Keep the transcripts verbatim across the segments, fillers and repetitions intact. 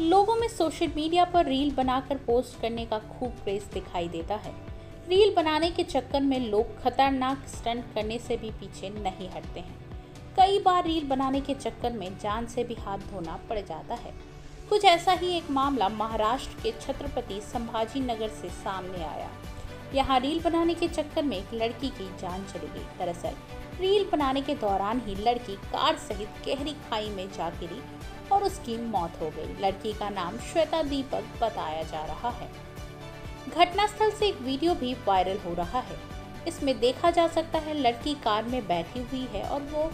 लोगों में social media पर रील बनाकर पोस्ट करने का खूब क्रेज दिखाई देता है। रील बनाने के चक्कर में लोग खतरनाक स्टंट करने से भी पीछे नहीं हटते हैं। कई बार रील बनाने के चक्कर में जान से भी हाथ धोना पड़ जाता है। कुछ ऐसा ही एक मामला महाराष्ट्र के छत्रपति संभाजी नगर से सामने आया। यहाँ रील बनाने के चक्कर में एक लड़की की जान चली गई। दरअसल रील बनाने के दौरान ही लड़की कार सहित गहरी खाई में जा गिरी और उसकी मौत हो गई। लड़की का नाम श्वेता दीपक बताया जा रहा है। घटनास्थल से एक वीडियो भी वायरल हो रहा है। इसमें देखा जा सकता है लड़की कार में बैठी हुई है और वो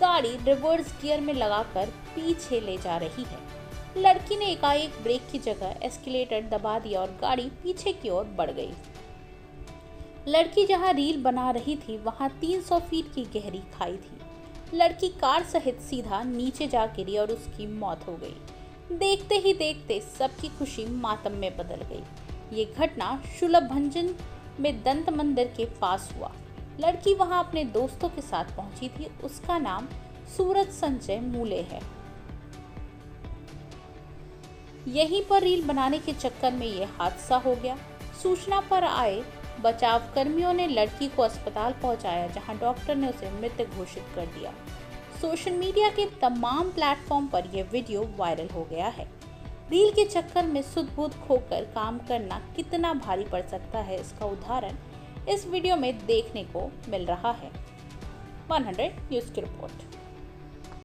गाड़ी रिवर्स गियर में लगाकर पीछे ले जा रही है। लड़की ने एकाएक ब्रेक की जगह एस्केलेटर दबा दिया और गाड़ी पीछे की ओर बढ़ गई। लड़की जहां रील बना रही थी वहां तीन सौ फीट की गहरी खाई थी। लड़की कार सहित सीधा नीचे जा गिरी और उसकी मौत हो गई। देखते ही देखते सबकी खुशी मातम में बदल गई। ये घटना शुलभभंजन में दंत मंदिर के पास हुआ। लड़की वहां अपने दोस्तों के साथ पहुंची थी। उसका नाम सूरज संजय मूले है। यहीं पर रील बनाने के चक्कर में यह हादसा हो गया। सूचना पर आए बचाव कर्मियों ने लड़की को अस्पताल पहुंचाया, जहां डॉक्टर ने उसे मृत घोषित कर दिया। सोशल मीडिया के तमाम प्लेटफॉर्म पर यह वीडियो वायरल हो गया है। रील के चक्कर में सुध-बुध खोकर काम करना कितना भारी पड़ सकता है, इसका उदाहरण इस वीडियो में देखने को मिल रहा है। वन हंड्रेड न्यूज़ की रिपोर्ट।